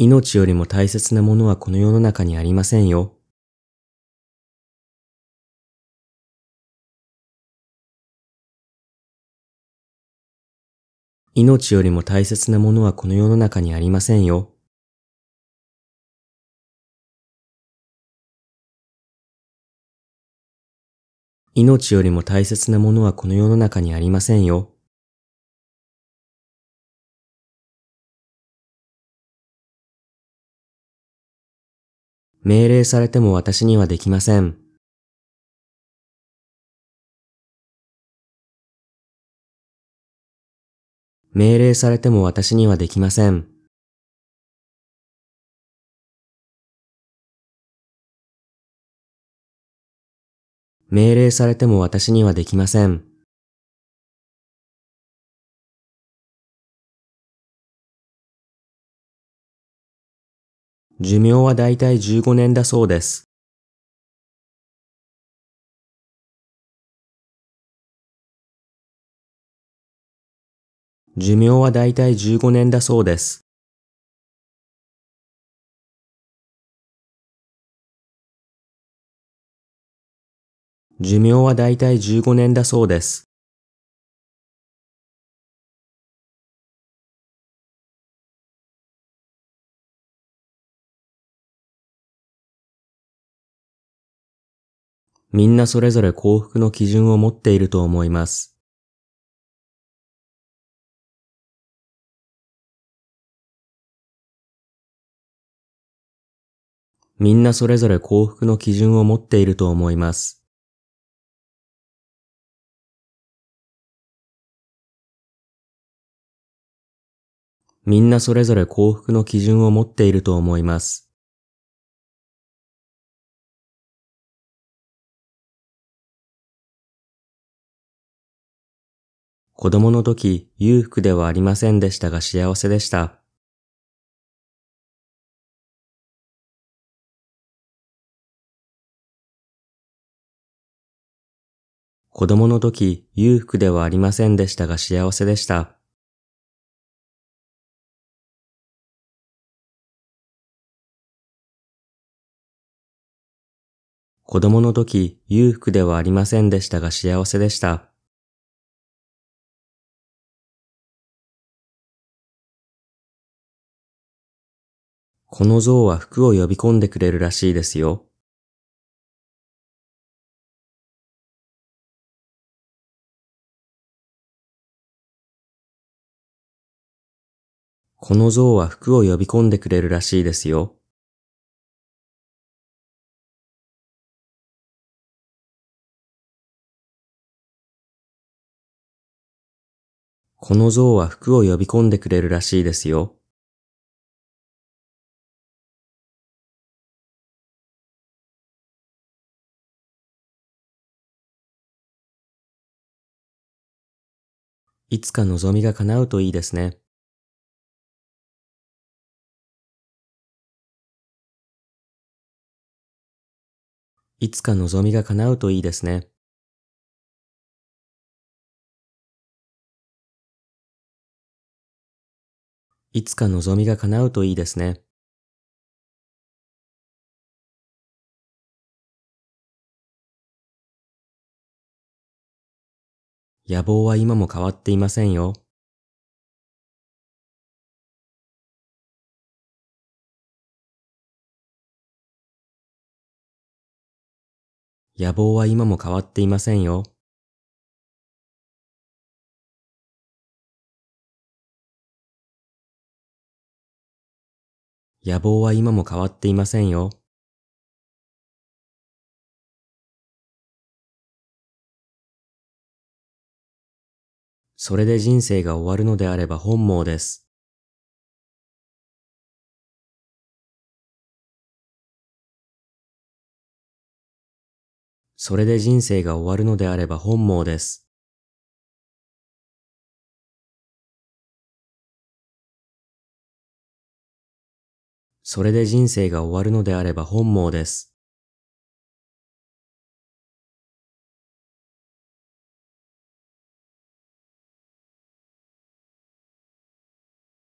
命よりも大切なものはこの世の中にありませんよ。命よりも大切なものはこの世の中にありませんよ。命よりも大切なものはこの世の中にありませんよ。命令されても私にはできません。命令されても私にはできません。命令されても私にはできません。寿命はだいたい15年だそうです。寿命はだいたい15年だそうです。寿命はだいたい15年だそうです。みんなそれぞれ幸福の基準を持っていると思います。みんなそれぞれ幸福の基準を持っていると思います。みんなそれぞれ幸福の基準を持っていると思います。子供の時、裕福ではありませんでしたが幸せでした。子供の時、裕福ではありませんでしたが幸せでした。子供の時、裕福ではありませんでしたが幸せでした。この像は福を呼び込んでくれるらしいですよ。この像は福を呼び込んでくれるらしいですよ。この像は福を呼び込んでくれるらしいですよ。いつか望みが叶うといいですね。いつか望みが叶うといいですね。いつか望みが叶うといいですね。野望は今も変わっていませんよ。野望は今も変わっていませんよ。野望は今も変わっていませんよ。それで人生が終わるのであれば本望です。それで人生が終わるのであれば本望です。それで人生が終わるのであれば本望です。